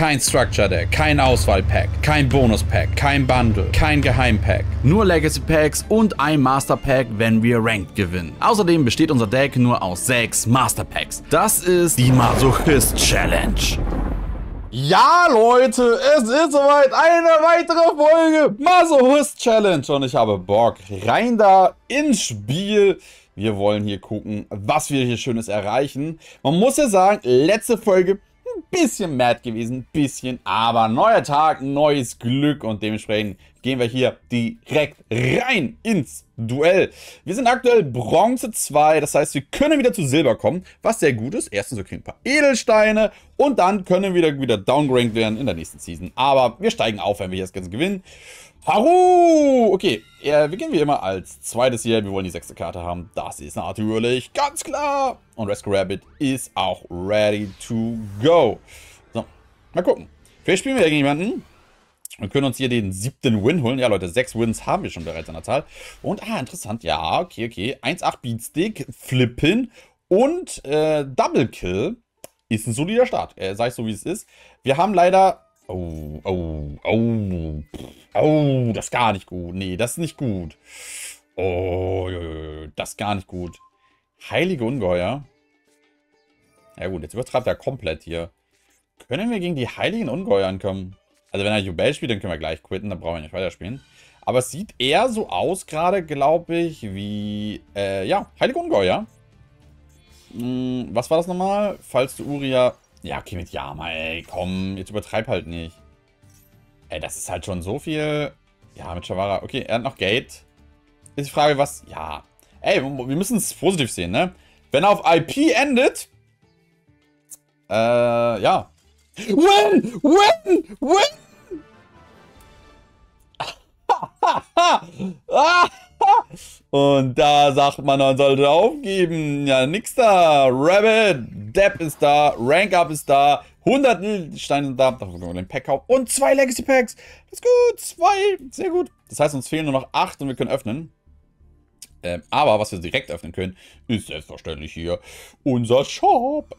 Kein Structure Deck, kein Auswahlpack, kein Bonuspack, kein Bundle, kein Geheimpack. Nur Legacy Packs und ein Master Pack, wenn wir Ranked gewinnen. Außerdem besteht unser Deck nur aus 6 Master Packs. Das ist die Masochist Challenge. Ja, Leute, es ist soweit, eine weitere Folge Masochist Challenge und ich habe Bock, rein da ins Spiel. Wir wollen hier gucken, was wir hier Schönes erreichen. Man muss ja sagen, letzte Folge ein bisschen mad gewesen, ein bisschen, aber neuer Tag, neues Glück und dementsprechend gehen wir hier direkt rein ins Duell. Wir sind aktuell Bronze 2, das heißt, wir können wieder zu Silber kommen, was sehr gut ist. Erstens, wir kriegen ein paar Edelsteine und dann können wir wieder downgerankt werden in der nächsten Season. Aber wir steigen auf, wenn wir hier das Ganze gewinnen. Haru! Okay, wir gehen wie immer als zweites hier. Wir wollen die 6. Karte haben. Das ist natürlich ganz klar. Und Rescue Rabbit ist auch ready to go. So, mal gucken. Vielleicht spielen wir gegen jemanden. Wir können uns hier den 7. Win holen. Ja, Leute, 6 Wins haben wir schon bereits an der Zahl. Und, interessant. Ja, okay. 1,8 Beatstick, Flippen und Double Kill ist ein solider Start. Sag ich so, wie es ist. Wir haben leider... Oh, das ist gar nicht gut. Nee, das ist nicht gut. Oh, das ist gar nicht gut. Heilige Ungeheuer. Ja gut, jetzt übertreibt er komplett hier. Können wir gegen die heiligen Ungeheuer ankommen? Also wenn er Jubel spielt, dann können wir gleich quitten, dann brauchen wir nicht weiterspielen. Aber es sieht eher so aus gerade, glaube ich, wie... ja, heilige Ungeheuer. Was war das nochmal? Falls du Uria... Ja, okay, mit Yama, ey, komm, jetzt übertreib halt nicht. Ey, das ist halt schon so viel. Ja, mit Shavara, okay, er hat noch Gate. Ist die Frage, was, ja. Ey, wir müssen es positiv sehen, ne? Wenn er auf IP endet, ja. Win! Und da sagt man sollte aufgeben. Ja, nix da. Rabbit, Depp ist da, Rank Up ist da, 100 Steine sind da, den Pack kaufen und 2 Legacy Packs. Das ist gut, 2, sehr gut. Das heißt, uns fehlen nur noch 8 und wir können öffnen. Aber was wir direkt öffnen können, ist selbstverständlich hier unser Shop.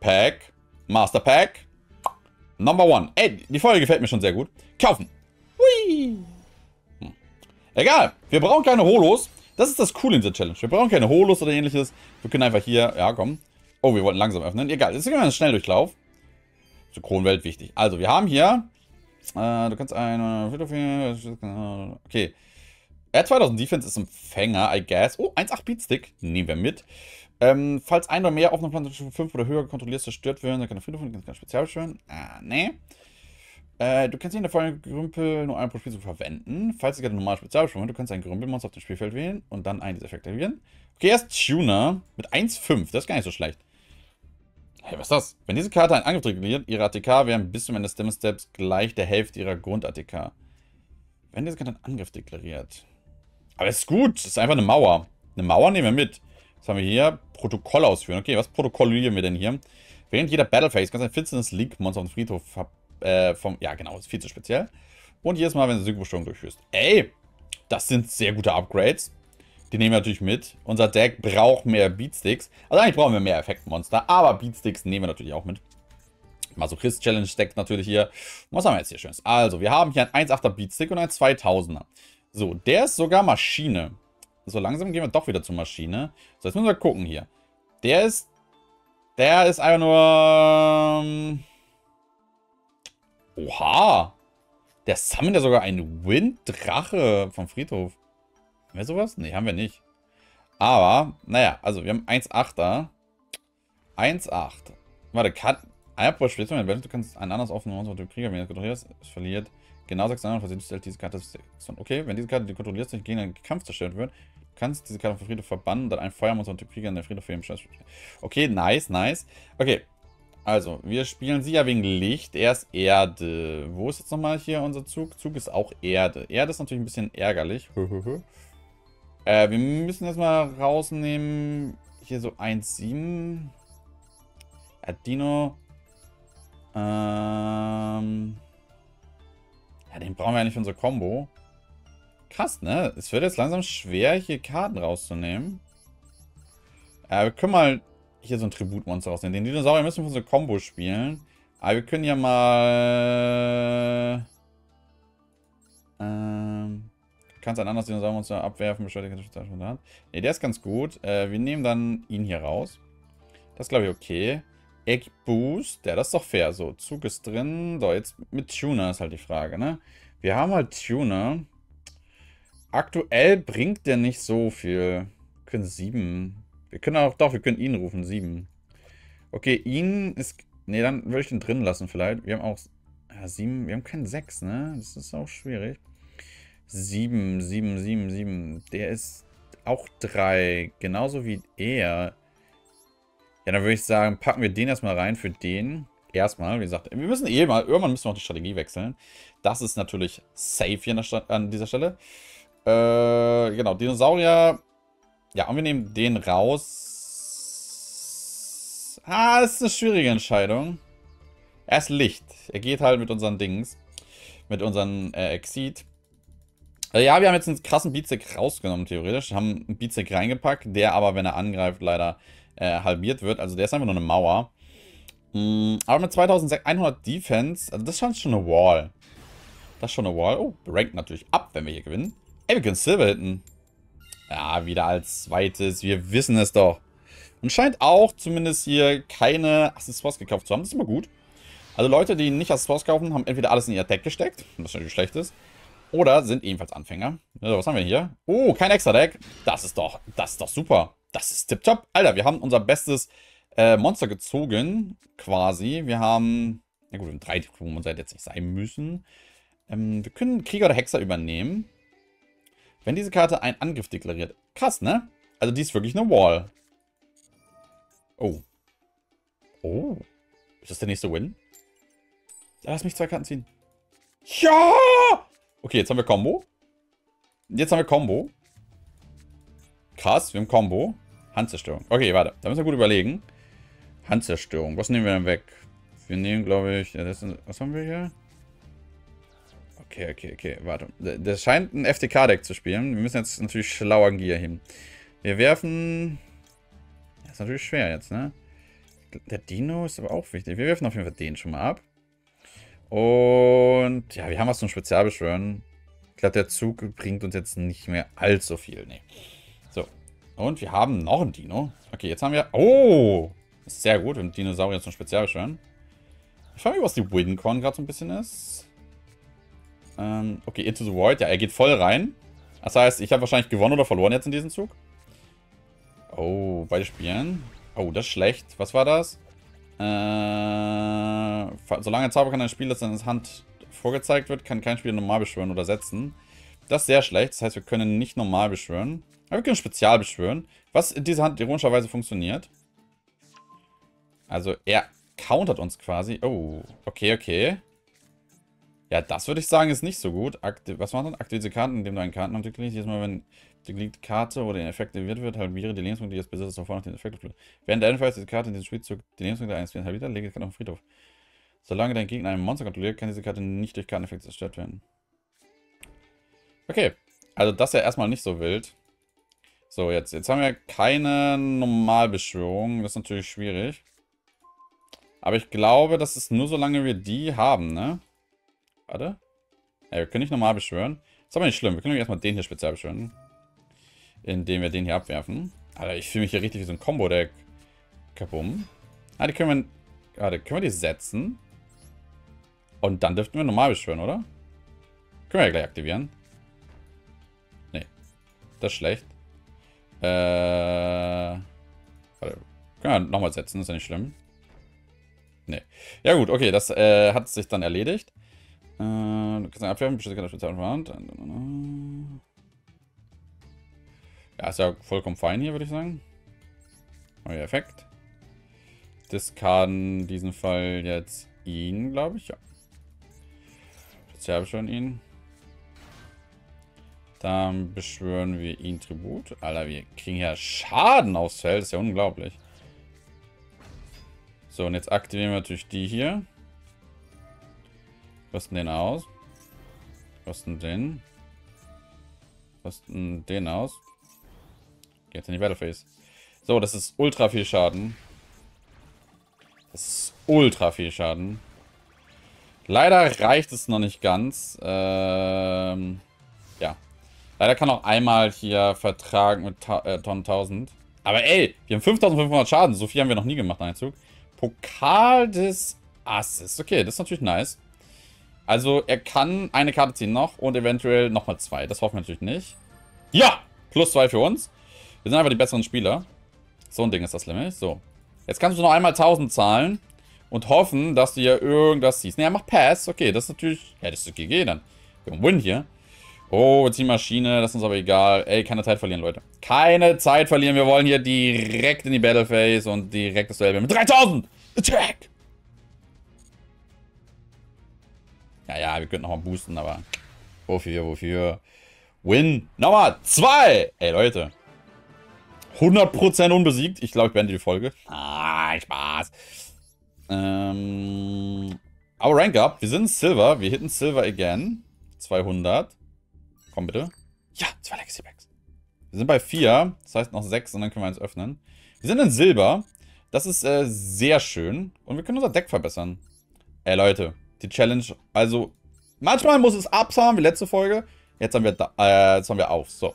Pack, Master Pack, Number 1. Ey, die Folge gefällt mir schon sehr gut. Kaufen. Hui. Egal, wir brauchen keine Holos. Das ist das Coole in dieser Challenge. Wir brauchen keine Holos oder ähnliches. Wir können einfach hier, ja komm. Oh, wir wollten langsam öffnen. Egal, jetzt gehen wir einen Schnelldurchlauf. Zur Kronwelt wichtig. Also, wir haben hier, du kannst ein... Okay. R2000 Defense ist ein Fänger, I guess. Oh, 1,8 Beatstick. Nehmen wir mit. Falls ein oder mehr auf einer Plantation 5 oder höher kontrolliert zerstört werden, dann kann der Friedhof ganz speziell beschwören. Nee. Du kannst in der Folge Grümpel nur einen pro Spielzug verwenden. Falls du gerade normal Spezialbeschwörung hast, du kannst einen Grümpelmonster auf dem Spielfeld wählen und dann einen dieser Effekte aktivieren. Okay, erst Tuner mit 1,5. Das ist gar nicht so schlecht. Hey, was ist das? Wenn diese Karte einen Angriff reguliert, ihre ATK wären bis zum Ende des Demo-Steps gleich der Hälfte ihrer Grund-ATK. Wenn diese Karte einen Angriff deklariert. Aber es ist gut. Es ist einfach eine Mauer. Eine Mauer nehmen wir mit. Was haben wir hier? Protokoll ausführen. Okay, was protokollieren wir denn hier? Während jeder Battlephase kannst du ein finsternes League-Monster auf dem Friedhof verpacken. Ja, genau, ist viel zu speziell. Und jedes Mal, wenn du Synchro-Störung durchführst. Ey, das sind sehr gute Upgrades. Die nehmen wir natürlich mit. Unser Deck braucht mehr Beatsticks. Also eigentlich brauchen wir mehr Effektmonster, aber Beatsticks nehmen wir natürlich auch mit. Masochist Challenge steckt natürlich hier. Was haben wir jetzt hier Schönes? Also, wir haben hier einen 1,8er Beatstick und einen 2000er. So, der ist sogar Maschine. So, langsam gehen wir doch wieder zur Maschine. So, jetzt müssen wir gucken hier. Der ist einfach nur... Oha! Der summon ja sogar einen Winddrache vom Friedhof. Haben wir sowas? Ne, haben wir nicht. Aber, naja, also wir haben 1,8er. 1,8. Warte, kann... Du kannst einen anders offenen Monster mit dem Krieger, wenn du das kontrollierst, es verliert. Genau 6,9, versehen stellt diese Karte... Okay, wenn diese Karte, die du kontrollierst, nicht gegen einen Kampf zerstört wird, kannst diese Karte vom Friedhof verbannen und dann ein Feuermonster mit dem Krieger in der Friedhof für den Scheiß. Okay, nice. Okay. Also, wir spielen sie ja wegen Licht. Erst Erde. Wo ist jetzt nochmal hier unser Zug? Zug ist auch Erde. Erde ist natürlich ein bisschen ärgerlich. Wir müssen jetzt mal rausnehmen. Hier so 1,7. Dino. Ja, den brauchen wir ja nicht für unsere Combo. Krass, ne? Es wird jetzt langsam schwer, hier Karten rauszunehmen. Wir können mal... Hier so ein Tributmonster rausnehmen. Den Dinosaurier müssen wir für unsere Combo spielen. Aber wir können ja mal... Kannst ein anderes Dinosauriermonster abwerfen, beschleunigt von der Hand. Ne, der ist ganz gut. Wir nehmen dann ihn hier raus. Das glaube ich okay. Egg Boost. Ja, das ist doch fair. So, Zug ist drin. So, jetzt mit Tuner ist halt die Frage, ne? Wir haben halt Tuner. Aktuell bringt der nicht so viel. Wir können 7. Wir können auch, doch, wir können ihn rufen. 7. Okay, ihn ist... Ne, dann würde ich ihn drin lassen vielleicht. Wir haben auch 7. Wir haben keinen 6, ne? Das ist auch schwierig. 7. Der ist auch 3. Genauso wie er. Ja, dann würde ich sagen, packen wir den erstmal rein für den. Erstmal, wie gesagt, wir müssen eh mal, irgendwann müssen wir auch die Strategie wechseln. Das ist natürlich safe hier an dieser Stelle. Genau, Dinosaurier. Ja, und wir nehmen den raus. Ah, das ist eine schwierige Entscheidung. Er ist Licht. Er geht halt mit unseren Dings. Mit unseren Exit. Ja, wir haben jetzt einen krassen Bizek rausgenommen, theoretisch. Haben einen Bizek reingepackt, der aber, wenn er angreift, leider halbiert wird. Also der ist einfach nur eine Mauer. Aber mit 2100 Defense, also das ist schon eine Wall. Das ist schon eine Wall. Oh, rankt natürlich ab, wenn wir hier gewinnen. Ey, wir können Silber hitten. Ja, wieder als zweites. Wir wissen es doch. Und scheint auch zumindest hier keine Accessoires gekauft zu haben. Das ist immer gut. Also Leute, die nicht Accessoires kaufen, haben entweder alles in ihr Deck gesteckt, was natürlich schlecht ist. Oder sind ebenfalls Anfänger. Also, was haben wir hier? Oh, kein extra Deck. Das ist doch super. Das ist tipptopp. Alter, wir haben unser bestes Monster gezogen, quasi. Wir haben, na gut, wir haben 3 Monster hätte jetzt nicht sein müssen. Wir können Krieger oder Hexer übernehmen. Wenn diese Karte einen Angriff deklariert. Krass, ne? Also die ist wirklich eine Wall. Oh. Oh. Ist das der nächste Win? Ja, lass mich 2 Karten ziehen. Ja! Okay, jetzt haben wir Combo. Jetzt haben wir Combo. Krass, wir haben Combo. Handzerstörung. Okay, warte. Da müssen wir gut überlegen. Handzerstörung. Was nehmen wir denn weg? Wir nehmen, glaube ich... Ja, das sind, was haben wir hier? Okay. Warte. Das scheint ein FTK-Deck zu spielen. Wir müssen jetzt natürlich schlau an Gier heben. Wir werfen... Das ist natürlich schwer jetzt, ne? Der Dino ist aber auch wichtig. Wir werfen auf jeden Fall den schon mal ab. Und ja, wir haben was zum Spezialbeschwören. Ich glaube, der Zug bringt uns jetzt nicht mehr allzu viel. Nee. So. Und wir haben noch einen Dino. Okay, jetzt haben wir... Oh! Ist sehr gut, wenn Dinosaurier zum Spezialbeschwören. Ich frage mich, was die Wincon gerade so ein bisschen ist. Okay, Into the Void. Ja, er geht voll rein. Das heißt, ich habe wahrscheinlich gewonnen oder verloren jetzt in diesem Zug. Oh, beide spielen. Oh, das ist schlecht. Was war das? Solange ein Zauber kann ein Spiel, das in der Hand vorgezeigt wird, kann kein Spieler normal beschwören oder setzen. Das ist sehr schlecht. Das heißt, wir können nicht normal beschwören. Aber wir können spezial beschwören. Was in dieser Hand ironischerweise funktioniert. Also, er countert uns quasi. Oh, okay. Ja, das würde ich sagen, ist nicht so gut. Was macht dann? Aktiviere diese Karten, indem du einen Kartenabdruck klickst. Jedes Mal, wenn die geliebte Karte oder den Effekt aktiviert wird, halbiere die Lebenspunkte, die das Besitzer sofort nach den Effekt fließt. Während der Endphase diese Karte in diesem Spielzug die Lebenspunkte eines Spielers halbiert, lege die Karte auf den Friedhof. Solange dein Gegner einen Monster kontrolliert, kann diese Karte nicht durch Karteneffekte zerstört werden. Okay, also das ist ja erstmal nicht so wild. So, jetzt haben wir keine Normalbeschwörung. Das ist natürlich schwierig. Aber ich glaube, das ist nur solange wir die haben, ne? Warte. Ja, wir können nicht normal beschwören. Ist aber nicht schlimm. Wir können erstmal den hier speziell beschwören. Indem wir den hier abwerfen. Alter, ich fühle mich hier richtig wie so ein Combo-Deck. Kabum. Ah, die können wir... Warte, können wir die setzen? Und dann dürften wir normal beschwören, oder? Können wir ja gleich aktivieren. Nee. Das ist schlecht. Warte. Können wir nochmal setzen, ist ja nicht schlimm. Nee. Ja gut, okay, das hat sich dann erledigt. Du kannst einen abwerfen, bestimmt keine Spezialverwand. Ja, ist ja vollkommen fein hier, würde ich sagen. Neuer Effekt. Discarden in diesem Fall jetzt ihn, glaube ich, ja. Spezialbeschwören ihn. Dann beschwören wir ihn Tribut. Alter, wir kriegen ja Schaden aufs Feld, das ist ja unglaublich. So, und jetzt aktivieren wir natürlich die hier. Rüsten den aus. Rüsten den. Rüsten den aus. Jetzt in die Battleface. So, das ist ultra viel Schaden. Das ist ultra viel Schaden. Leider reicht es noch nicht ganz. Ja. Leider kann auch einmal hier Vertrag mit Tonnen 1000. Aber ey, wir haben 5500 Schaden. So viel haben wir noch nie gemacht, ein Zug. Pokal des Asses. Okay, das ist natürlich nice. Also, er kann eine Karte ziehen noch und eventuell nochmal zwei. Das hoffen wir natürlich nicht. Ja! Plus zwei für uns. Wir sind einfach die besseren Spieler. So ein Ding ist das nämlich. So. Jetzt kannst du noch einmal 1000 zahlen und hoffen, dass du hier irgendwas ziehst. Ne, er macht Pass. Okay, das ist natürlich... Ja, das ist GG dann. Wir haben Win hier. Oh, Ziehmaschine. Das ist uns aber egal. Ey, keine Zeit verlieren, Leute. Keine Zeit verlieren. Wir wollen hier direkt in die Battle Phase und direkt das Duell mit 3000. Attack! Ja, wir könnten nochmal boosten, aber wofür? Win Nummer 2! Ey, Leute. 100% unbesiegt. Ich glaube, ich beende die Folge. Ah, Spaß. Aber Rank Up. Wir sind Silver. Wir hitten Silver again. 200. Komm bitte. Ja, 2 Legacy Packs. Wir sind bei 4. Das heißt noch 6 und dann können wir eins öffnen. Wir sind in Silber. Das ist sehr schön. Und wir können unser Deck verbessern. Ey, Leute. Die Challenge, also manchmal muss es Ups haben, wie letzte Folge. Jetzt haben wir da, jetzt haben wir auf. So.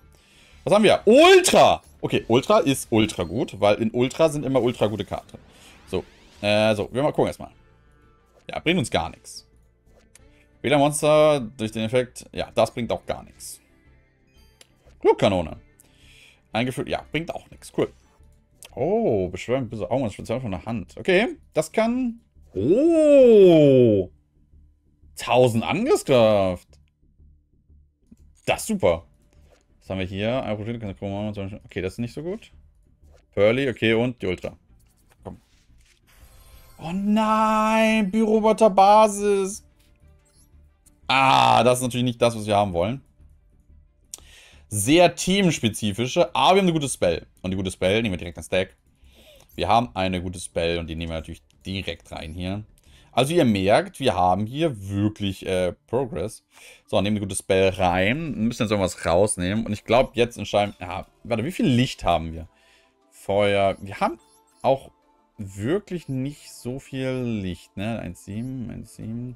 Was haben wir? Ultra! Okay, Ultra ist ultra gut, weil in Ultra sind immer ultra gute Karten. So, wir mal gucken erstmal. Ja, bringt uns gar nichts. Weder Monster durch den Effekt. Ja, das bringt auch gar nichts. Flugkanone. Eingeführt, ja, bringt auch nichts. Cool. Oh, beschwören böse Augen und Spezial von der Hand. Okay, das kann. Oh! 1000 Angriffskraft. Das ist super. Was haben wir hier? Okay, das ist nicht so gut. Pearly, okay, und die Ultra. Komm. Oh nein, Büroboter Basis. Ah, das ist natürlich nicht das, was wir haben wollen. Sehr teamspezifische, aber wir haben eine gute Spell. Und die gute Spell nehmen wir direkt ins Deck. Wir haben eine gute Spell und die nehmen wir natürlich direkt rein hier. Also ihr merkt, wir haben hier wirklich Progress. So, nehmen wir ein gutes Spell rein. Müssen jetzt irgendwas rausnehmen. Und ich glaube, jetzt entscheiden... Ja, warte, wie viel Licht haben wir? Feuer. Wir haben auch wirklich nicht so viel Licht, ne? 1,7.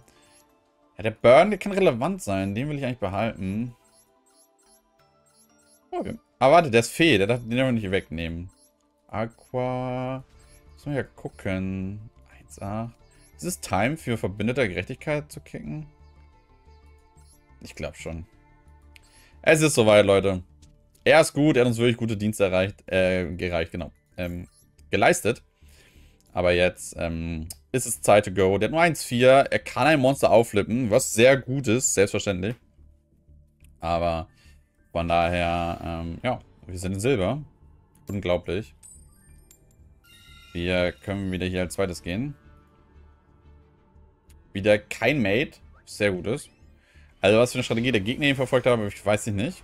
Ja, der Burn, der kann relevant sein. Den will ich eigentlich behalten. Okay. Aber warte, der ist Fee. Den dürfen wir nicht wegnehmen. Aqua... Müssen wir ja gucken. 1,8. Ist es Time für verbündeter Gerechtigkeit zu kicken? Ich glaube schon. Es ist soweit, Leute. Er ist gut, er hat uns wirklich gute Dienste geleistet. Aber jetzt ist es Zeit to go. Der hat nur 1,4. Er kann ein Monster aufflippen, was sehr gut ist, selbstverständlich. Aber von daher, ja, wir sind in Silber. Unglaublich. Wir können wieder hier als zweites gehen. Wieder kein Mate. Sehr gutes. Also was für eine Strategie der Gegner ihn verfolgt haben, ich weiß nicht.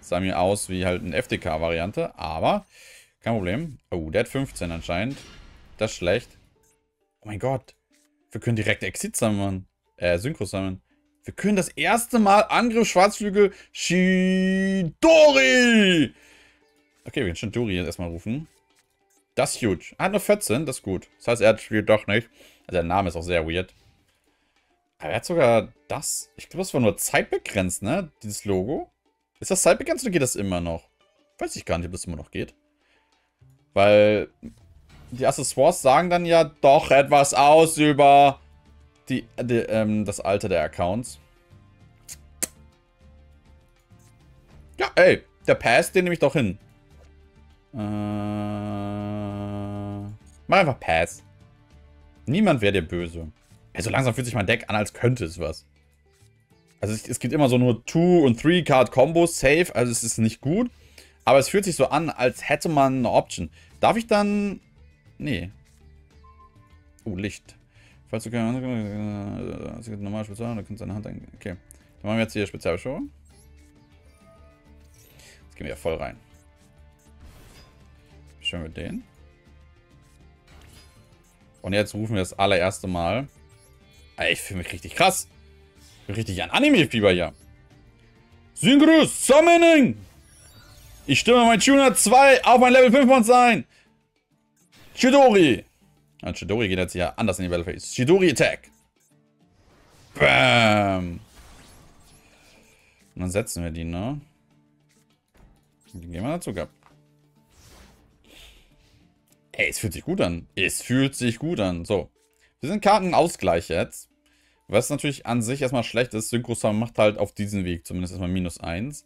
Das sah mir aus wie halt eine FDK-Variante. Aber kein Problem. Oh, der hat 15 anscheinend. Das ist schlecht. Oh mein Gott. Wir können direkt Exit sammeln. Synchro sammeln. Wir können das erste Mal Angriff Schwarzflügel Chidori. Okay, wir können Chidori jetzt erstmal rufen. Das ist huge. Ah, nur 14. Das ist gut. Das heißt, er spielt doch nicht. Also der Name ist auch sehr weird. Aber er hat sogar das. Ich glaube, das war nur zeitbegrenzt, ne? Dieses Logo. Ist das zeitbegrenzt oder geht das immer noch? Weiß ich gar nicht, ob das immer noch geht. Weil die Accessoires sagen dann ja doch etwas aus über das Alter der Accounts. Ja, ey. Der Pass, den nehme ich doch hin. Mach einfach Pass. Niemand wäre dir böse. Ey, so langsam fühlt sich mein Deck an, als könnte es was. Also es gibt immer so nur 2- und 3-Card-Kombos, safe, also es ist nicht gut. Aber es fühlt sich so an, als hätte man eine Option. Darf ich dann... Nee. Oh, Licht. Falls du keine... Normal Spezial, du kannst deine Hand eingehen. Okay. Dann machen wir jetzt hier Spezialshow. Jetzt gehen wir ja voll rein. Schön mit denen. Und jetzt rufen wir das allererste Mal. Ich fühle mich richtig krass. Ich bin richtig ein Anime-Fieber hier. Synchro Summoning. Ich stimme mein Tuner 2 auf mein Level 5 Monster ein. Chidori. Ja, Chidori geht jetzt hier anders in die Battle Phase. Chidori Attack. Bam! Und dann setzen wir die, ne? Und die gehen wir dazu ab. Ey, es fühlt sich gut an. Es fühlt sich gut an. So. Wir sind Kartenausgleich jetzt. Was natürlich an sich erstmal schlecht ist. Synchro Summoning macht halt auf diesen Weg zumindest erstmal -1.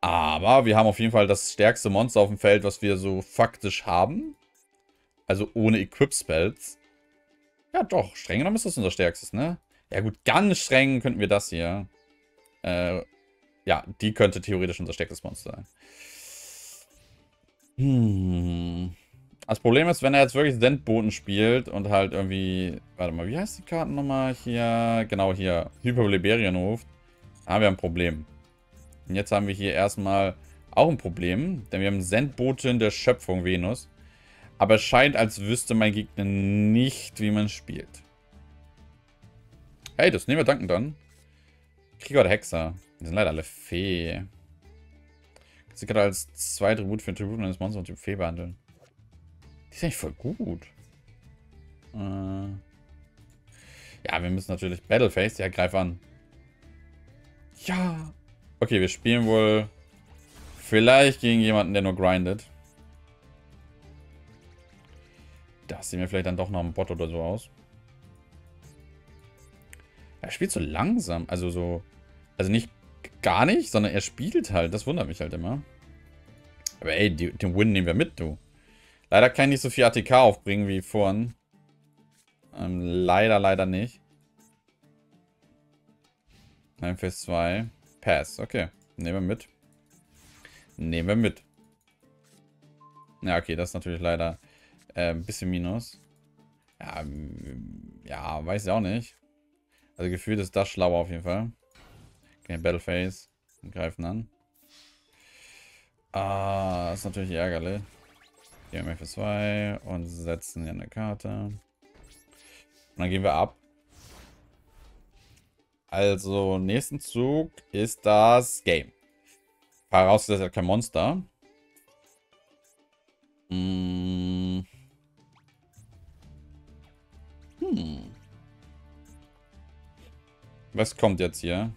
Aber wir haben auf jeden Fall das stärkste Monster auf dem Feld, was wir so faktisch haben. Also ohne Equip-Spells. Ja doch, streng genommen ist das unser stärkstes, ne? Ja gut, ganz streng könnten wir das hier. Ja, die könnte theoretisch unser stärkstes Monster sein. Das Problem ist, wenn er jetzt wirklich Sendboten spielt und halt irgendwie... Warte mal, wie heißt die Karten nochmal hier? Genau hier, Hyper-Liberien-Hof. Da haben wir ein Problem. Und jetzt haben wir hier erstmal auch ein Problem, denn wir haben Sendboten der Schöpfung Venus. Aber es scheint, als wüsste mein Gegner nicht, wie man spielt. Hey, das nehmen wir dankend an. Krieger oder Hexer. Die sind leider alle Fee. Sie kann als 2 Tribut für ein Tribut eines Monsters und Typ Fee behandeln. Die ist eigentlich voll gut. Ja, wir müssen natürlich Battleface. Ja, greif an. Ja. Okay, wir spielen wohl vielleicht gegen jemanden, der nur grindet. Das sieht mir vielleicht dann doch noch ein Bot oder so aus. Er spielt so langsam. Also so... Also nicht gar nicht, sondern er spielt halt. Das wundert mich halt immer. Aber ey, den Win nehmen wir mit, du. Leider kann ich nicht so viel ATK aufbringen wie vorhin. Leider nicht. 9 Phase 2. Pass. Okay. Nehmen wir mit. Nehmen wir mit. Ja, okay. Das ist natürlich leider ein bisschen Minus. Ja, weiß ich auch nicht. Also gefühlt ist das schlauer auf jeden Fall. Okay, Battle Phase. Und greifen an. Ah, das ist natürlich ärgerlich. Gehen wir für 2 und setzen hier eine Karte. Und dann gehen wir ab. Also, nächsten Zug ist das Game. Vorausgesetzt, er hat kein Monster. Was kommt jetzt hier?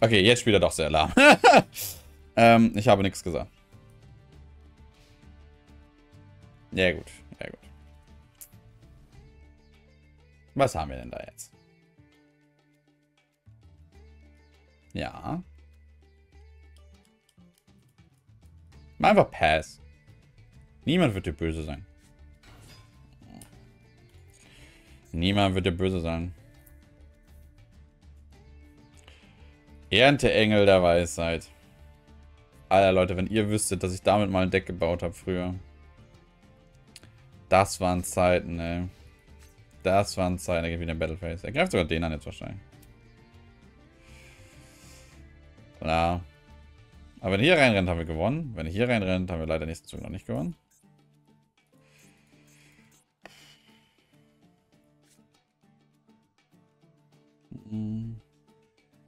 Okay, jetzt spielt er doch sehr lahm. Ich habe nichts gesagt. Ja gut, ja gut. Was haben wir denn da jetzt? Ja. Mach einfach Pass. Niemand wird dir böse sein. Niemand wird dir böse sein. Ernteengel der Weisheit. Alter Leute, wenn ihr wüsstet, dass ich damit mal ein Deck gebaut habe früher. Das waren Zeiten, ey. Das waren Zeiten. Er geht wieder in Battleface. Er greift sogar den an jetzt wahrscheinlich. Na. Aber wenn er hier reinrennt, haben wir gewonnen. Wenn er hier reinrennt, haben wir leider nächsten Zug noch nicht gewonnen.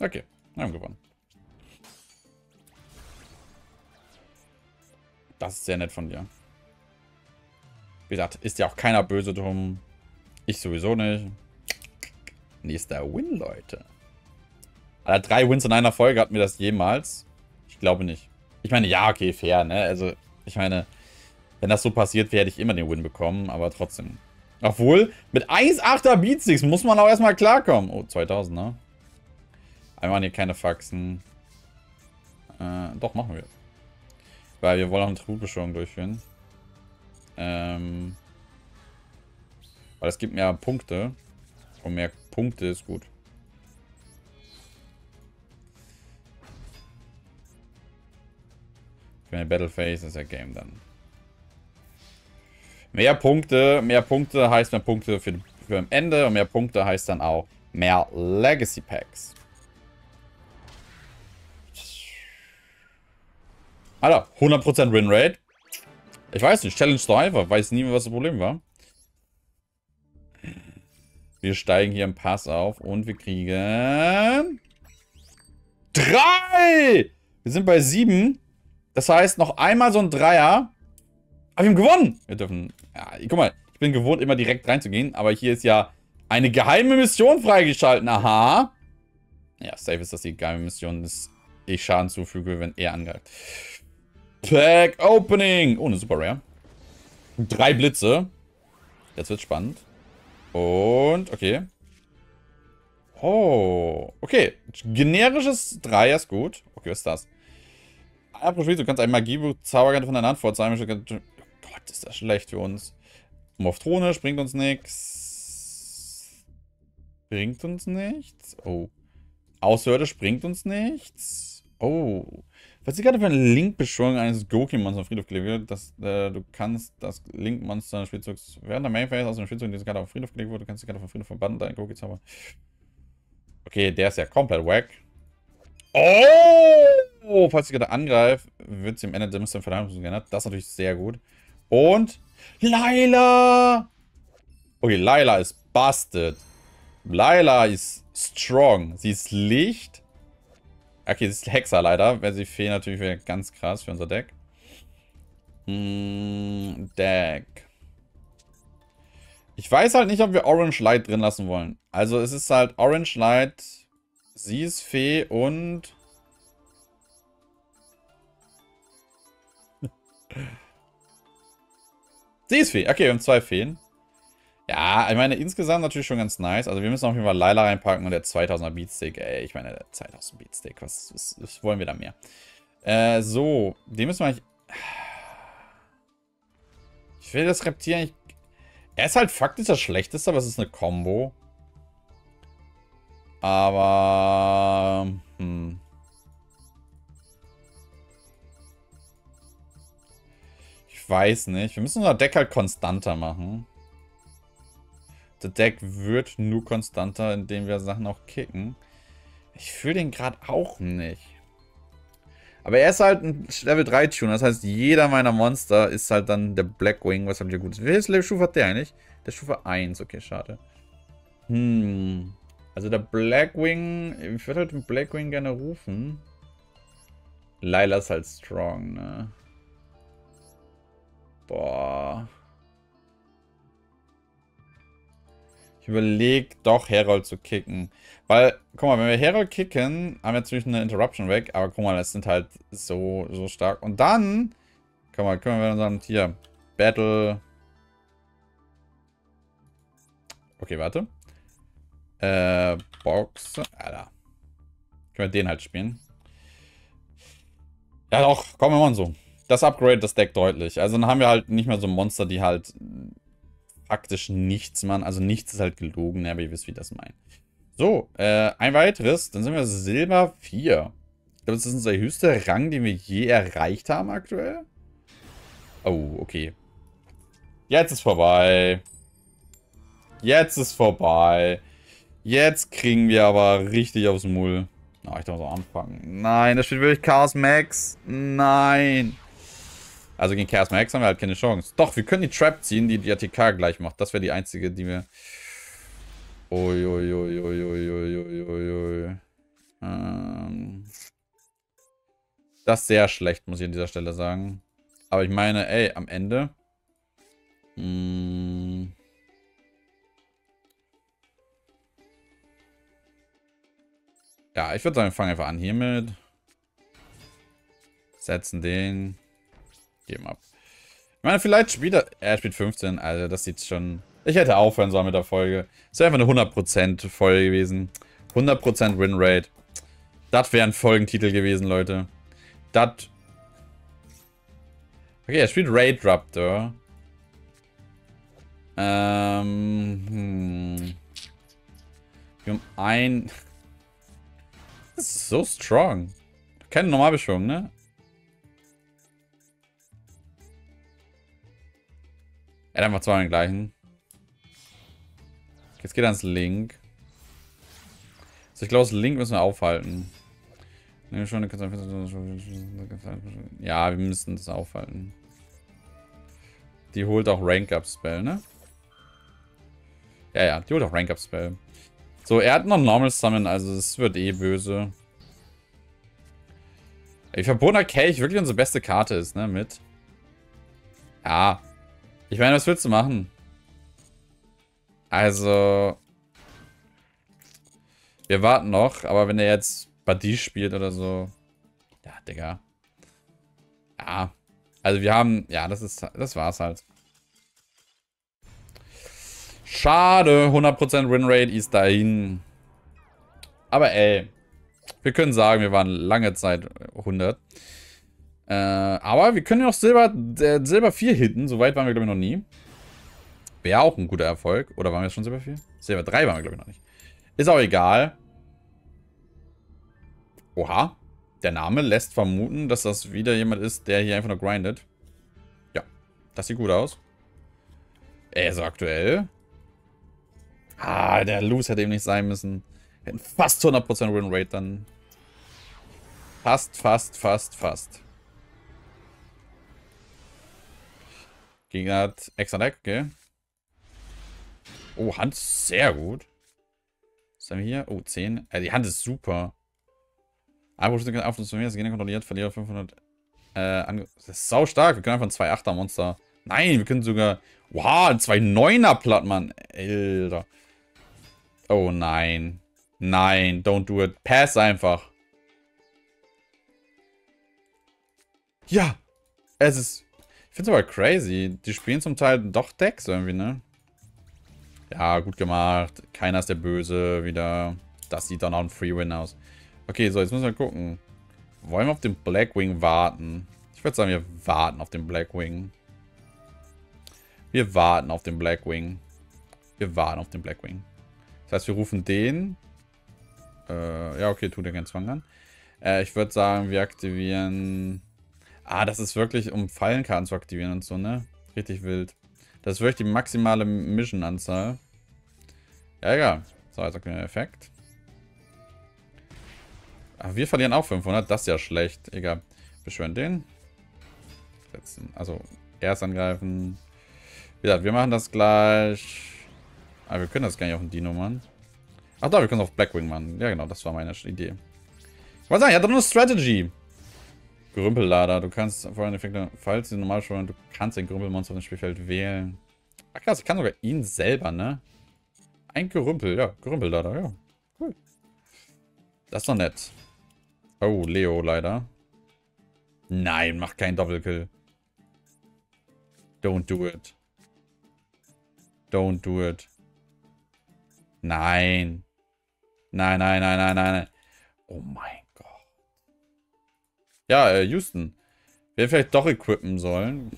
Okay, wir haben gewonnen. Das ist sehr nett von dir. Wie gesagt, ist ja auch keiner böse drum. Ich sowieso nicht. Nächster Win, Leute. Alter, 3 Wins in einer Folge hatten wir das jemals? Ich glaube nicht. Ich meine, ja, okay, fair, ne? Also, ich meine, wenn das so passiert wäre, hätte ich immer den Win bekommen, aber trotzdem. Obwohl, mit 1,8er Beatsticks muss man auch erstmal klarkommen. Oh, 2000, ne? Wir machen hier keine Faxen. Doch, machen wir. Weil wir wollen auch eine Tributbeschwörung durchführen. Weil es gibt mehr Punkte. Und mehr Punkte ist gut. Für eine Battle Phase ist ja Game dann. Mehr Punkte heißt mehr Punkte für am Ende. Und mehr Punkte heißt dann auch mehr Legacy Packs. Alter, 100% Winrate. Ich weiß nicht, Challenge doch einfach. Weiß nie mehr, was das Problem war. Wir steigen hier im Pass auf und wir kriegen... 3! Wir sind bei 7. Das heißt, noch einmal so ein Dreier. Aber wir haben gewonnen. Wir dürfen... Ja, guck mal, Ich bin gewohnt, immer direkt reinzugehen, aber hier ist ja eine geheime Mission freigeschalten. Aha. Ja, safe ist, dass die geheime Mission ist, ich Schaden zufüge, wenn er angreift. Pack Opening. Oh, eine Super Rare. 3 Blitze. Jetzt wird spannend. Und, okay. Oh, okay. Generisches Dreier ist gut. Okay, was ist das? Du kannst ein Magiebuch Zauberkarte von deiner Hand vorzeigen. Oh Gott, ist das schlecht für uns. Morphthrone bringt uns nichts. Bringt uns nichts. Oh. Aushörde springt uns nichts. Oh. Was ist gerade für eine Link-Beschwörung eines Goki-Monsters auf Friedhof gelegt? Du kannst das Link-Monster des Spielzugs während der Mainphase aus dem Spielzug, diese Karte auf Friedhof gelegt wurde, du kannst die Karte auf Friedhof verbannen, deinen Goki zaubern. Okay, der ist ja komplett wack. Oh! Falls die Karte angreift, wird sie am Ende der Mission Verteidigung geändert. Das ist natürlich sehr gut. Und Layla! Okay, Layla ist busted. Layla ist strong. Sie ist Licht. Okay, sie ist Hexer leider. Wenn sie fehlt, natürlich wäre ganz krass für unser Deck. Deck. Ich weiß halt nicht, ob wir Orange Light drin lassen wollen. Also es ist halt Orange Light. Sie ist Fee und... sie ist Fee. Okay, wir haben 2 Feen. Ja, ich meine, insgesamt natürlich schon ganz nice. Also wir müssen auf jeden Fall Layla reinpacken und der 2000er Beatstick. Ey, ich meine, der 2000er Beatstick. Was wollen wir da mehr? So, den müssen wir eigentlich... Ich will das Reptil eigentlich... Er ist halt faktisch das Schlechteste, aber es ist eine Combo. Aber... Ich weiß nicht. Wir müssen unser Deck halt konstanter machen. Das Deck wird nur konstanter, indem wir Sachen auch kicken. Ich fühle den gerade auch nicht. Aber er ist halt ein Level 3 Tuner. Das heißt, jeder meiner Monster ist halt dann der Blackwing. Was habt ihr Gutes? Welches Level Stufe hat der eigentlich? Der Stufe 1. Okay, schade. Also der Blackwing... Ich würde halt den Blackwing gerne rufen. Layla ist halt strong, ne? Boah. Ich überlege doch, Herald zu kicken. Weil, guck mal, wenn wir Herald kicken, haben wir natürlich eine Interruption weg. Aber guck mal, das sind halt so stark. Und dann, guck mal, können wir sagen, hier, Battle. Okay, warte. Box. Alter. Können wir den halt spielen. Ja doch, komm, wir machen so. Das Upgrade das Deck deutlich. Also dann haben wir halt nicht mehr so Monster, die halt faktisch nichts machen. Also nichts ist halt gelogen, aber ihr wisst, wie das meint. So, ein weiteres. Dann sind wir Silber 4. Ich glaube, das ist unser höchster Rang, den wir je erreicht haben aktuell. Oh, okay. Jetzt ist vorbei. Jetzt ist vorbei. Jetzt kriegen wir aber richtig aufs Mull. Na, ich darf so anfangen. Nein, das steht wirklich Chaos Max. Nein. Also gegen Chaos Max haben wir halt keine Chance. Doch, wir können die Trap ziehen, die die ATK gleich macht. Das wäre die einzige, die wir... Das ist sehr schlecht, muss ich an dieser Stelle sagen. Aber ich meine, ey, am Ende... Ja, ich würde sagen, wir fangen einfach an hiermit. Setzen den... Geben ab. Ich meine, vielleicht spielt er... Er spielt 15, also das sieht schon... Ich hätte aufhören sollen mit der Folge. Es wäre einfach eine 100% Folge gewesen. 100% Winrate. Das wäre ein Folgentitel gewesen, Leute. Das... Okay, er spielt Raid Raptor. Wir haben ein... Das ist so strong. Keine Normalbeschwörung, ne? Er hat einfach 2 den gleichen. Jetzt geht er ans Link. Also ich glaube, das Link müssen wir aufhalten. Ja, wir müssen das aufhalten. Die holt auch Rank-Up-Spell, ne? Ja, die holt auch Rank-Up-Spell. So, er hat noch Normal Summon, also es wird eh böse. Ey, verbotener Kelch wirklich unsere beste Karte ist, ne? Mit. Ja. Ich meine, was willst du machen? Also, wir warten noch, aber wenn er jetzt Badi spielt oder so. Ja, Digga. Ja. Also wir haben. Ja, das war's halt. Schade, 100% Winrate ist dahin. Aber ey, wir können sagen, wir waren lange Zeit 100. Aber wir können ja auch Silber 4 hitten. So weit waren wir, glaube ich, noch nie. Wäre auch ein guter Erfolg. Oder waren wir schon Silber 4? Silber 3 waren wir, glaube ich, noch nicht. Ist auch egal. Oha. Der Name lässt vermuten, dass das wieder jemand ist, der hier einfach nur grindet. Ja, das sieht gut aus. Er ist aktuell. Ah, der Loose hätte eben nicht sein müssen. Hätten fast 100% Winrate dann. Fast. Gegner hat extra Deck, okay. Oh, Hand ist sehr gut. Was haben wir hier? Oh, 10. Die Hand ist super. Einfach kann auf uns zu mir, das Gegner kontrolliert, verliere 500. Das ist sau stark. Wir können einfach ein 2-8er Monster. Nein, wir können sogar. Wow, ein 2-9er Plattmann. Alter. Oh nein. Nein, don't do it. Pass einfach. Ja. Es ist. Ich finde es aber crazy. Die spielen zum Teil doch Decks irgendwie, ne? Ja, gut gemacht. Keiner ist der Böse wieder. Das sieht dann auch ein Free-Win aus. Okay, so, jetzt müssen wir gucken. Wollen wir auf den Blackwing warten? Ich würde sagen, wir warten auf den Blackwing. Wir warten auf den Blackwing. Wir warten auf den Blackwing. Das heißt, wir rufen den. Ja, okay, tut er keinen Zwang an. Ich würde sagen, wir aktivieren... Ah, das ist wirklich, um Fallenkarten zu aktivieren und so, ne? Richtig wild. Das ist wirklich die maximale Mission-Anzahl. Ja, egal. So, jetzt aktivieren wir den Effekt. Aber wir verlieren auch 500. Das ist ja schlecht. Egal. Beschwören den. Setzen. Also, erst angreifen... Ja, wir machen das gleich. Aber wir können das gar nicht auf den Dino machen. Ach da, wir können es auf Blackwing machen. Ja genau, das war meine Idee. Ich wollte sagen, ich hatte nur eine Strategy. Grümpellader, du kannst vor allem Effekte, falls die normal schon, du kannst den Grümpelmonster auf dem Spielfeld wählen. Ach krass, ich kann sogar ihn selber, ne? Ein Gerümpel, ja, Grümpellader, ja. Cool. Das ist doch nett. Oh, Leo leider. Nein, mach keinen Doppelkill. Don't do it. Don't do it. Nein. Nein. Oh mein Gott. Ja, Houston. Wir hätten vielleicht doch equippen sollen.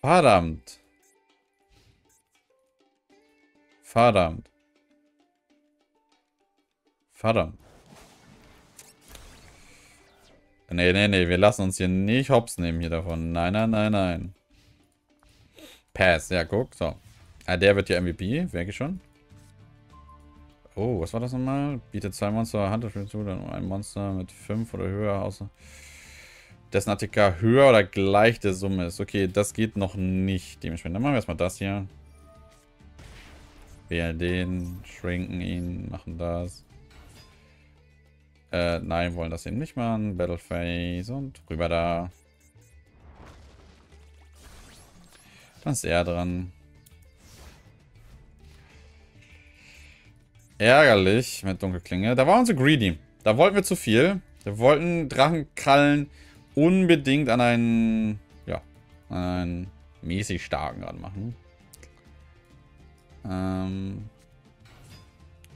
Verdammt. Nee. Wir lassen uns hier nicht hops nehmen hier davon. Nein. Pass, ja, guck, so. Ah, der wird ja MVP, merke ich schon. Oh, was war das nochmal? Bietet 2 Monster Handelsspiel zu, dann ein Monster mit 5 oder höher, außer dessen ATK höher oder gleich der Summe ist. Okay, das geht noch nicht. Dementsprechend, dann machen wir erstmal das hier. Wählen den, schrinken ihn, machen das. Nein, wollen das eben nicht machen. Battleface und rüber da. Dann ist er dran. Ärgerlich mit Dunkelklinge. Da waren wir so greedy. Da wollten wir zu viel. Wir wollten Drachenkrallen unbedingt an einen, ja, an einen mäßig starken ranmachen.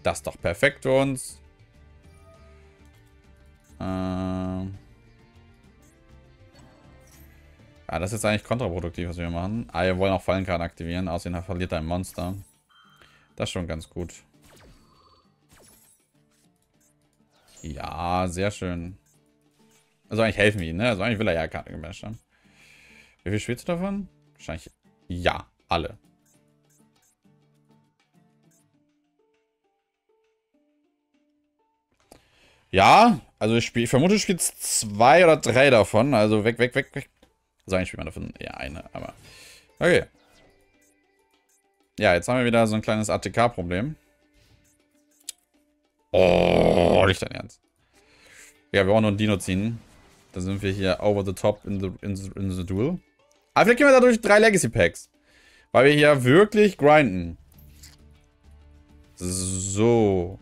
Das ist doch perfekt für uns. Ja, das ist jetzt eigentlich kontraproduktiv, was wir machen. Ah, wir wollen auch Fallenkarten aktivieren. Außerdem verliert er ein Monster. Das ist schon ganz gut. Ja, sehr schön. Also eigentlich helfen wir ihm, ne? Also eigentlich will er ja Karten gematcht haben. Wie viel spielst du davon? Wahrscheinlich ja, alle. Ja, also ich vermute, du spielst 2 oder 3 davon. Also weg. So, eigentlich spielt man davon eher eine, aber... Okay. Ja, jetzt haben wir wieder so ein kleines ATK-Problem. Oh, nicht dein Ernst. Ja, wir brauchen nur einen Dino ziehen. Dann sind wir hier over the top in the duel. Aber vielleicht gehen wir dadurch 3 Legacy-Packs. Weil wir hier wirklich grinden. So.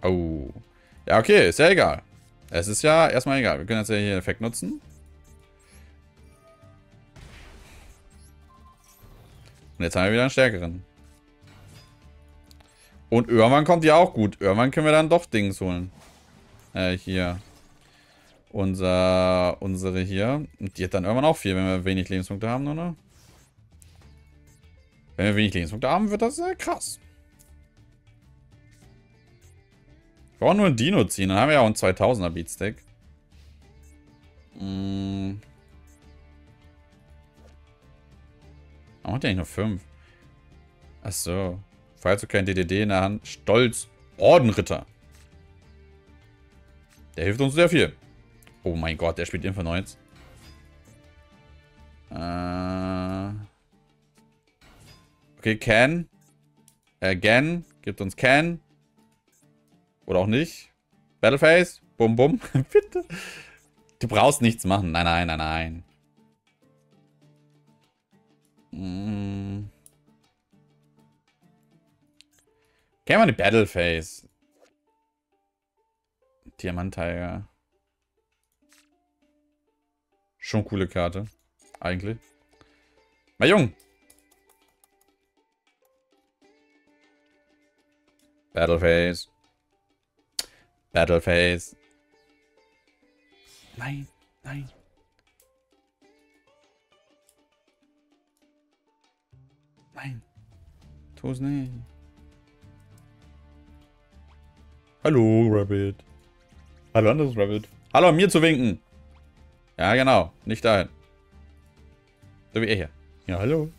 Oh. Ja, okay. Ist ja egal. Es ist ja erstmal egal. Wir können jetzt ja hier den Effekt nutzen. Und jetzt haben wir wieder einen stärkeren. Und irgendwann kommt ja auch gut. Irgendwann können wir dann doch Dings holen. Hier. Unsere hier. Und die hat dann irgendwann auch viel, wenn wir wenig Lebenspunkte haben, oder? Wenn wir wenig Lebenspunkte haben, wird das krass. Wir brauchen nur einen Dino ziehen. Dann haben wir ja auch einen 2000er Beatstack. Hm. Warum hat der eigentlich nur 5? Achso. Falls du kein DDD in der Hand. Stolz. Ordenritter. Der hilft uns sehr viel. Oh mein Gott, der spielt Infernoids. Okay, Can. Gan. Gibt uns Can. Oder auch nicht. Battleface. Bum, bum. Bitte. Du brauchst nichts machen. Nein, nein, nein, nein. Hm. Gehen wir eine Battleface. Diamanttiger. Schon coole Karte. Eigentlich. Mal jung. Battleface. Battleface. Nein, nein. Nein. Tu's nicht. Hallo, Rabbit. Hallo, anderes Rabbit. Hallo, mir zu winken. Ja, genau. Nicht dahin. So wie er hier. Ja, hallo.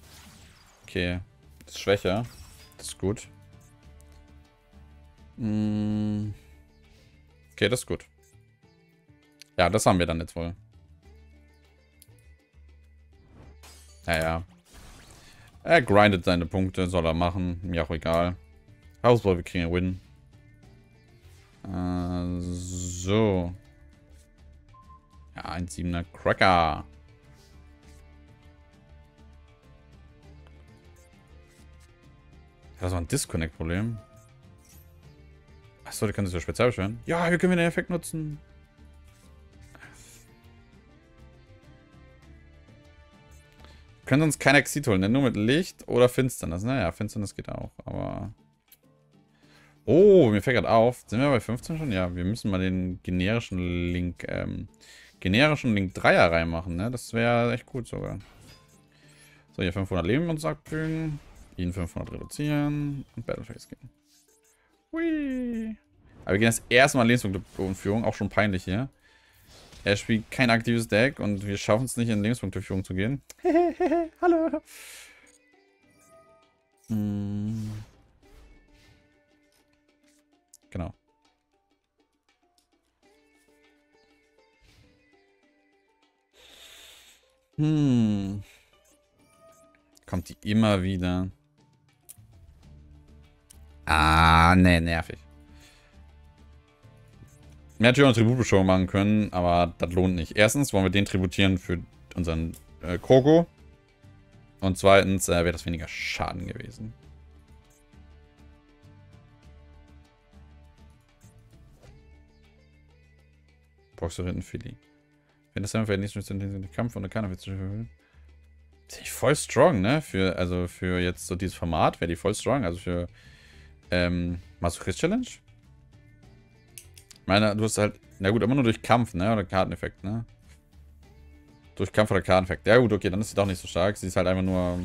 Okay. Das ist schwächer. Das ist gut. Okay, das ist gut. Ja, das haben wir dann jetzt wohl. Naja. Er grindet seine Punkte. Soll er machen. Mir auch egal. Hausbau, wir kriegen einen Win. So. Ja, ein 7er Cracker. Das war ein Disconnect-Problem. Achso, die können sich ja speziell beschweren. Ja, hier können wir den Effekt nutzen. Wir können uns kein Exit holen, denn nur mit Licht oder Finsternis. Naja, Finsternis geht auch, aber... Oh, mir fällt gerade auf. Sind wir bei 15 schon? Ja, wir müssen mal den generischen Link 3er reinmachen, ne? Das wäre echt gut sogar. So, hier 500 Leben uns abfügen. Ihn 500 reduzieren. Und Battleface gehen. Hui. Aber wir gehen das erste Mal in Lebenspunkteführung. Auch schon peinlich hier. Er spielt kein aktives Deck und wir schaffen es nicht, in Lebenspunkteführung zu gehen. Hehehe, hallo. Hm. Genau. Kommt die immer wieder. Ah, ne, nervig. Wir hätten auch eine Tributbeschwörung machen können, aber das lohnt nicht. Erstens wollen wir den tributieren für unseren Krogo. Und zweitens wäre das weniger Schaden gewesen. Brauchst du hinten Philly. Wenn das dann vielleicht nicht so in den Kampf und keiner wird zu hören. Ist echt voll strong, ne? Für jetzt so dieses Format wäre die voll strong. Also für Masochist Challenge. Ich meine, du hast halt, na gut, immer nur durch Kampf, ne? Oder Karteneffekt, ne? Durch Kampf oder Karteneffekt. Ja gut, okay, dann ist sie doch nicht so stark. Sie ist halt einfach nur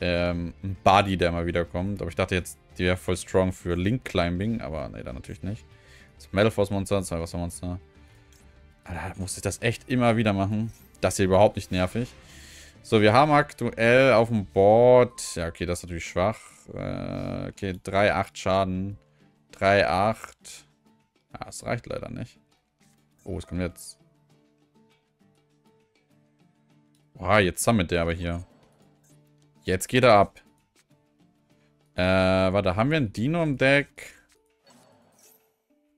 ein Body, der mal wiederkommt. Aber ich dachte jetzt, die wäre voll strong für Link Climbing, aber ne, dann natürlich nicht. Das Metal Force Monster, das Wasser Monster. Da muss ich das echt immer wieder machen. Das hier überhaupt nicht nervig. So, wir haben aktuell auf dem Board... Ja, okay, das ist natürlich schwach. Okay, 3,8 Schaden. 3,8. Ja, das reicht leider nicht. Oh, es kommt jetzt. Boah, jetzt summit der aber hier. Jetzt geht er ab. Warte, haben wir einen Dino im Deck?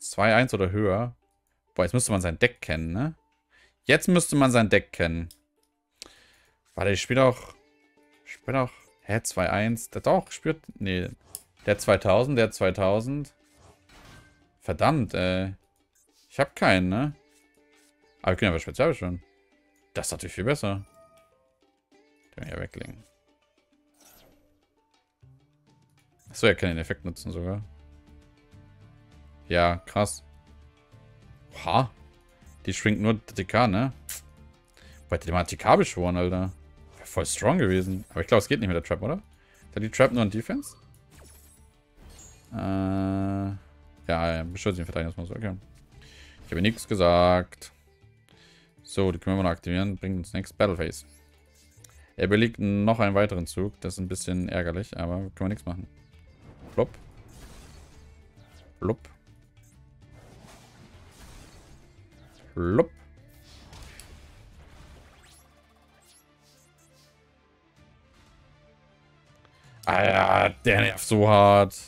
2,1 oder höher? Boah, jetzt müsste man sein Deck kennen, ne? Jetzt müsste man sein Deck kennen. Warte, ich spiele auch... Ich bin auch... Hä, 2-1. Der doch, spürt... Nee. Der 2000, der 2000. Verdammt, ey. Ich hab keinen, ne? Aber wir können aber speziell schon. Das ist natürlich viel besser. Den hier weglegen. Achso, er kann den Effekt nutzen sogar. Ja, krass. Oha. Die schwingt nur TK, ne? Weil die mal TK beschworen, Alter. Wäre voll strong gewesen. Aber ich glaube, es geht nicht mit der Trap, oder? Ist die Trap nur in Defense? Ja, beschütze den Verteidigungsmodus. Okay. Ich habe nichts gesagt. So, die können wir mal aktivieren. Bringt uns nichts. Battle Phase. Er belegt noch einen weiteren Zug. Das ist ein bisschen ärgerlich, aber können wir nichts machen. Blub. Blub. Blub. Alter, der nervt so hart.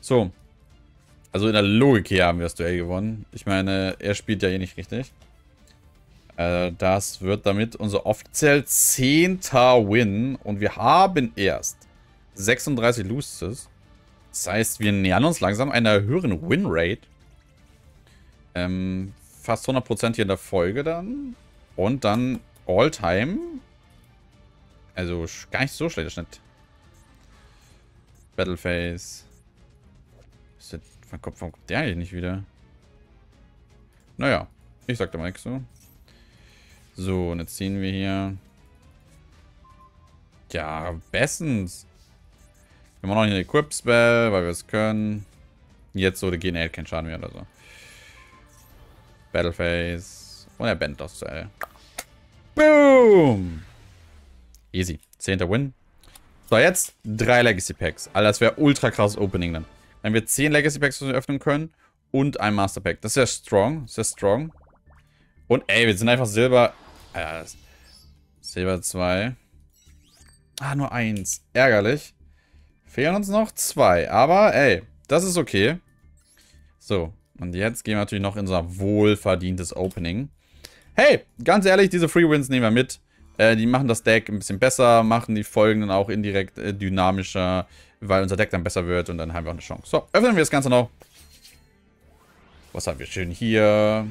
So. Also in der Logik hier haben wir das Duell gewonnen. Ich meine, er spielt ja eh nicht richtig. Das wird damit unser offiziell 10. Win. Und wir haben erst 36 Loses. Das heißt, wir nähern uns langsam einer höheren Win-Rate. Fast 100% hier in der Folge dann. Und dann All-Time. Also gar nicht so schlechter Schnitt. Battleface. Warum kommt der eigentlich nicht wieder? Naja, ich sag da mal nichts so. So, und jetzt ziehen wir hier. Ja, bestens. Wir machen noch einen Equip-Spell, weil wir es können. Jetzt so, der Gene keinen Schaden mehr oder so. Battleface. Und er band das Duell. Boom! Easy. 10. Win. So, jetzt 3 Legacy Packs. Alter, das wäre ultra krasses Opening dann. Wenn wir 10 Legacy Packs öffnen können und ein Master Pack. Das ist ja strong. Sehr strong. Und ey, wir sind einfach Silber. Alter, Silber 2. Ah, nur 1. Ärgerlich. Fehlen uns noch 2. Aber ey, das ist okay. So. Und jetzt gehen wir natürlich noch in unser wohlverdientes Opening. Hey, ganz ehrlich, diese Free Wins nehmen wir mit. Die machen das Deck ein bisschen besser, machen die Folgen dann auch indirekt dynamischer, weil unser Deck dann besser wird und dann haben wir auch eine Chance. So, öffnen wir das Ganze noch. Was haben wir schön hier?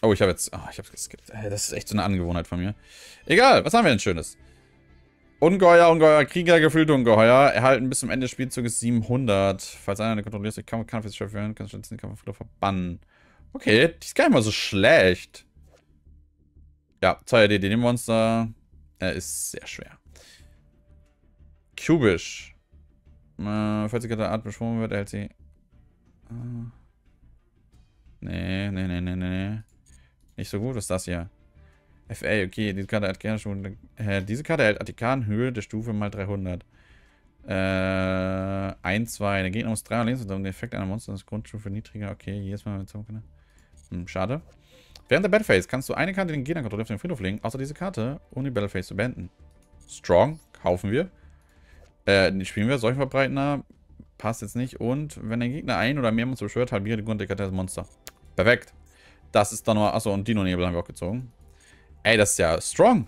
Oh, ich habe jetzt... Oh, ich habe es geskippt. Das ist echt so eine Angewohnheit von mir. Egal, was haben wir denn Schönes? Ungeheuer, Ungeheuer, Krieger, gefühlte Ungeheuer. Erhalten bis zum Ende des Spielzuges 700. Falls einer eine kontrolliert, kann man Kampf jetzt verführen, kann stattdessen den Kampf verbannen. Okay, die ist gar nicht mal so schlecht. Ja, 2 AD, den Monster ist sehr schwer. Kubisch. Falls die Karte Art beschworen wird, erhält sie... Nee. Nicht so gut, was ist das hier? FA, okay, diese Karte hat gerne schon... Diese Karte erhält Attikan-Höhe der Stufe mal 300. 1, 2, der Gegner muss 3 und links und den Effekt einer Monster ist Grundstufe niedriger. Okay, jedes Mal mit Zauberkarte. Schade. Während der Battlephase kannst du eine Karte den Gegner kontrollieren auf den Friedhof legen, außer diese Karte, ohne die Battlephase zu beenden. Strong, kaufen wir. Den spielen wir, Seuchenverbreitender, passt jetzt nicht. Und wenn der Gegner ein oder mehr Monster beschwört, halbiere die Grunddeckung des Monster. Perfekt. Das ist dann noch... Achso, und Dino Nebel haben wir auch gezogen. Ey, das ist ja strong.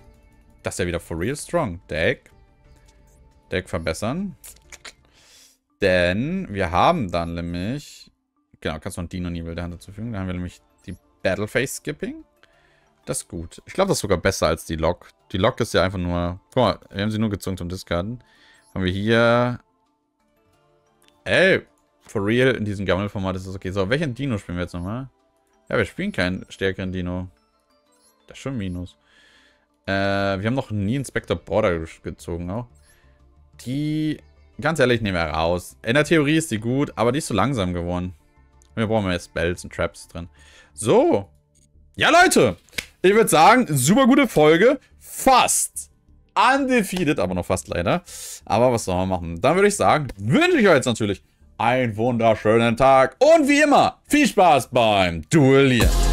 Das ist ja wieder for real strong. Deck. Deck verbessern. Denn wir haben dann nämlich... Genau, kannst du einen Dino Nebel der Hand dazu fügen. Da haben wir nämlich... Battleface Skipping. Das ist gut. Ich glaube, das ist sogar besser als die Lok. Die Lok ist ja einfach nur... Guck mal, wir haben sie nur gezogen zum Discarden. Haben wir hier... Ey, for real, in diesem Gammel-Format ist das okay. So, welchen Dino spielen wir jetzt nochmal? Ja, wir spielen keinen stärkeren Dino. Das ist schon Minus. Wir haben noch nie Inspector Border gezogen auch. Die... Ganz ehrlich, nehmen wir raus. In der Theorie ist die gut, aber die ist so langsam geworden. Wir brauchen mehr Spells und Traps drin. So. Ja, Leute. Ich würde sagen, super gute Folge. Fast undefeated, aber noch fast leider. Aber was soll man machen? Dann würde ich sagen, wünsche ich euch jetzt natürlich einen wunderschönen Tag. Und wie immer, viel Spaß beim Duellieren.